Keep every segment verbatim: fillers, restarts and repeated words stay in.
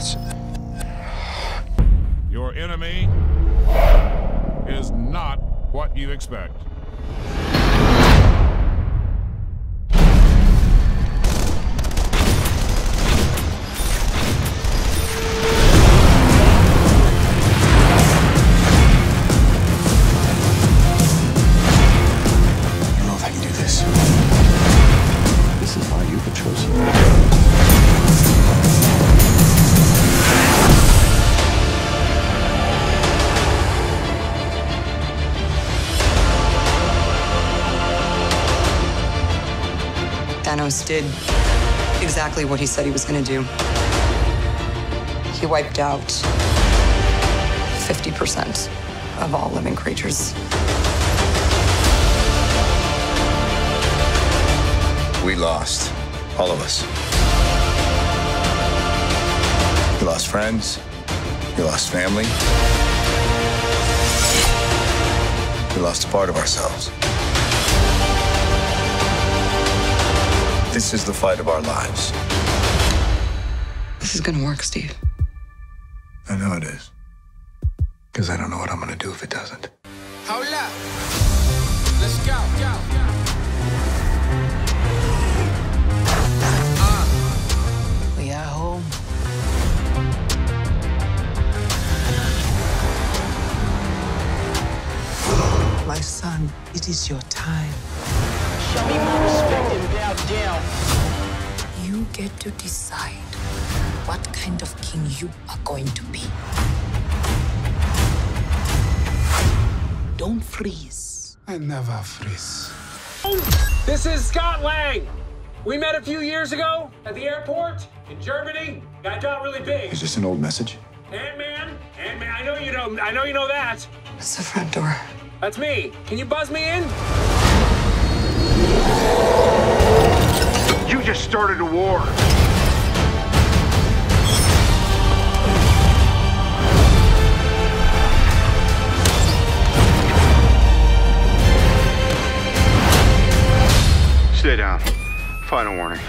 That's... Your enemy is not what you expect. Thanos did exactly what he said he was going to do. He wiped out fifty percent of all living creatures. We lost, all of us. We lost friends, we lost family. We lost a part of ourselves. This is the fight of our lives. This is gonna work, Steve. I know it is. Because I don't know what I'm gonna do if it doesn't. Hold up. Let's go. go, go. Uh. We at home. My son, it is your time. Show me my respect and bow down. You get to decide what kind of king you are going to be. Don't freeze. I never freeze. This is Scott Lang. We met a few years ago at the airport in Germany. I got really big. Is this an old message? Ant-Man, Ant-Man, I know you know, I know you know that. That's the front door. That's me. Can you buzz me in? You just started a war. Stay down. Final warning.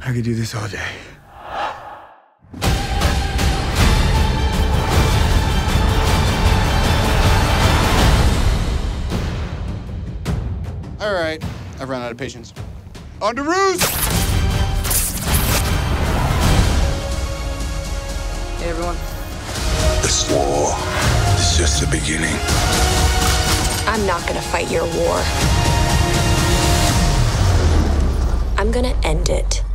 I could do this all day. All right, I've run out of patience. On the roof! Hey, everyone. This war is just the beginning. I'm not gonna fight your war. I'm gonna end it.